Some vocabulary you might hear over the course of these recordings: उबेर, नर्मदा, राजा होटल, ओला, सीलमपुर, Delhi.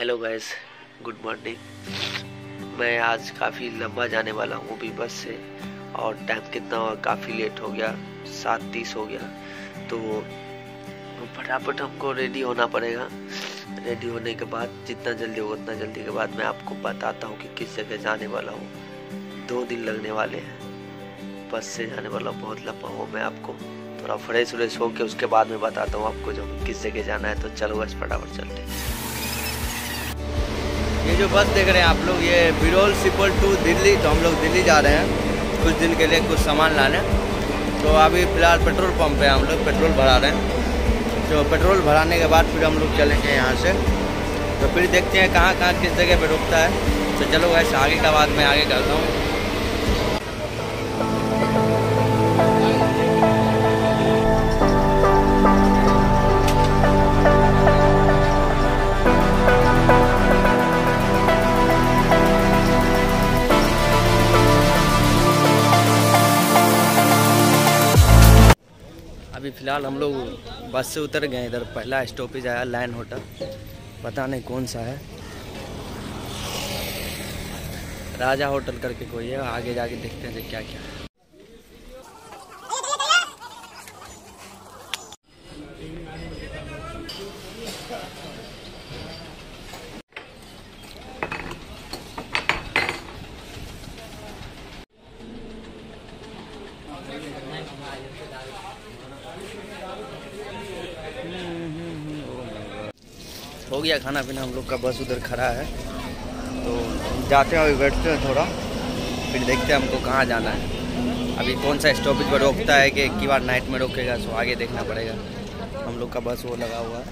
Hello guys, good morning. मैं आज काफ़ी लंबा जाने वाला हूँ अभी बस से, और टाइम कितना हुआ, काफ़ी लेट हो गया, 7:30 हो गया। तो फटाफट हमको रेडी होना पड़ेगा। रेडी होने के बाद जितना जल्दी होगा उतना जल्दी के बाद मैं आपको बताता हूँ कि किस जगह जाने वाला हूँ। 2 दिन लगने वाले हैं, बस से जाने वाला हूँ, बहुत लंबा हो। मैं आपको थोड़ा फ्रेश व्रेश हो के उसके बाद में बताता हूँ आपको जो किस जगह जाना है। तो चलो बस फटाफट चलते हैं। ये जो बस देख रहे हैं आप लोग, ये बिरोल सिपल टू दिल्ली। तो हम लोग दिल्ली जा रहे हैं कुछ दिन के लिए, कुछ सामान लाने। तो अभी फ़िलहाल पेट्रोल पंप पे हम लोग पेट्रोल भरा रहे हैं। तो पेट्रोल भराने के बाद फिर हम लोग चलेंगे यहाँ से। तो फिर देखते हैं कहाँ कहाँ किस जगह पे रुकता है। तो चलो वैसे आगे का बात मैं आगे करता हूँ। अभी फ़िलहाल हम लोग बस से उतर गए। इधर पहला स्टॉपेज आया लाइन होटल, पता नहीं कौन सा है, राजा होटल करके कोई है। आगे जाके देखते हैं क्या क्या हो गया। खाना पीना हम लोग का, बस उधर खड़ा है। तो जाते हैं, अभी बैठते हैं थोड़ा, फिर देखते हैं हमको कहाँ जाना है। अभी कौन सा स्टॉपेज पर रोकता है कि एक बार नाइट में रोकेगा, सो आगे देखना पड़ेगा। हम लोग का बस वो लगा हुआ है।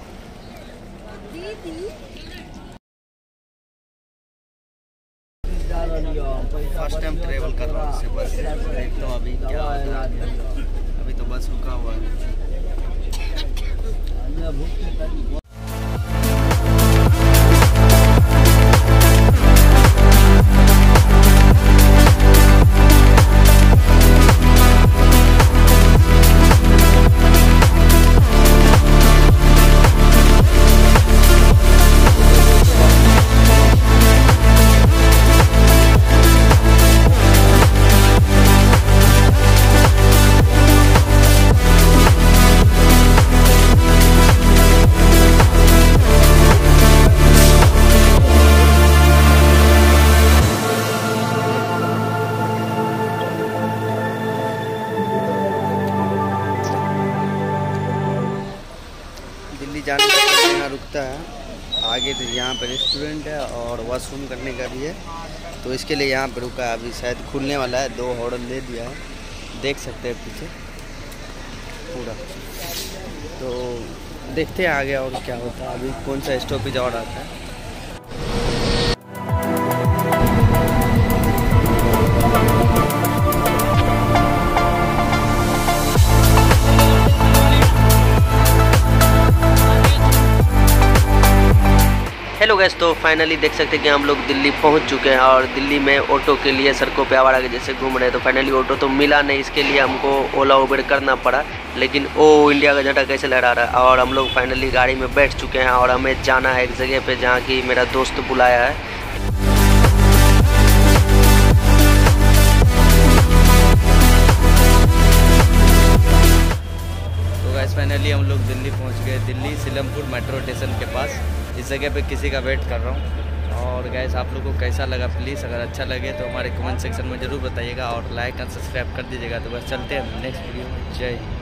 फर्स्ट टाइम ट्रेवल कर रहा हूँ इससे बस, देखता हूँ अभी क्या होता है। अभी तो बस रुका हुआ है। जाने के लिए यहाँ रुकता है आगे। तो यहाँ पर रेस्टोरेंट है और वॉशरूम करने का भी है, तो इसके लिए यहाँ पर रुका है। अभी शायद खुलने वाला है, 2 हॉर्डल दे दिया है, देख सकते हैं पीछे पूरा। तो देखते हैं आगे और क्या होता है, अभी कौन सा स्टॉपेज और आता है। हेलो गैस, तो फाइनली देख सकते हैं कि हम लोग दिल्ली पहुंच चुके हैं। और दिल्ली में ऑटो के लिए सड़कों पे आवारा के जैसे घूम रहे हैं। तो फाइनली ऑटो तो मिला नहीं, इसके लिए हमको ओला उबेर करना पड़ा। लेकिन ओ इंडिया का झंडा कैसे लहरा रहा है। और हम लोग फाइनली गाड़ी में बैठ चुके हैं और हमें जाना है एक जगह पर जहाँ की मेरा दोस्त बुलाया है। फाइनली हम लोग दिल्ली पहुंच गए, दिल्ली सीलमपुर मेट्रो स्टेशन के पास। इस जगह पे किसी का वेट कर रहा हूं। और गाइस, आप लोगों को कैसा लगा प्लीज़, अगर अच्छा लगे तो हमारे कमेंट सेक्शन में ज़रूर बताइएगा और लाइक एंड सब्सक्राइब कर दीजिएगा। तो बस चलते हैं नेक्स्ट वीडियो में। जय।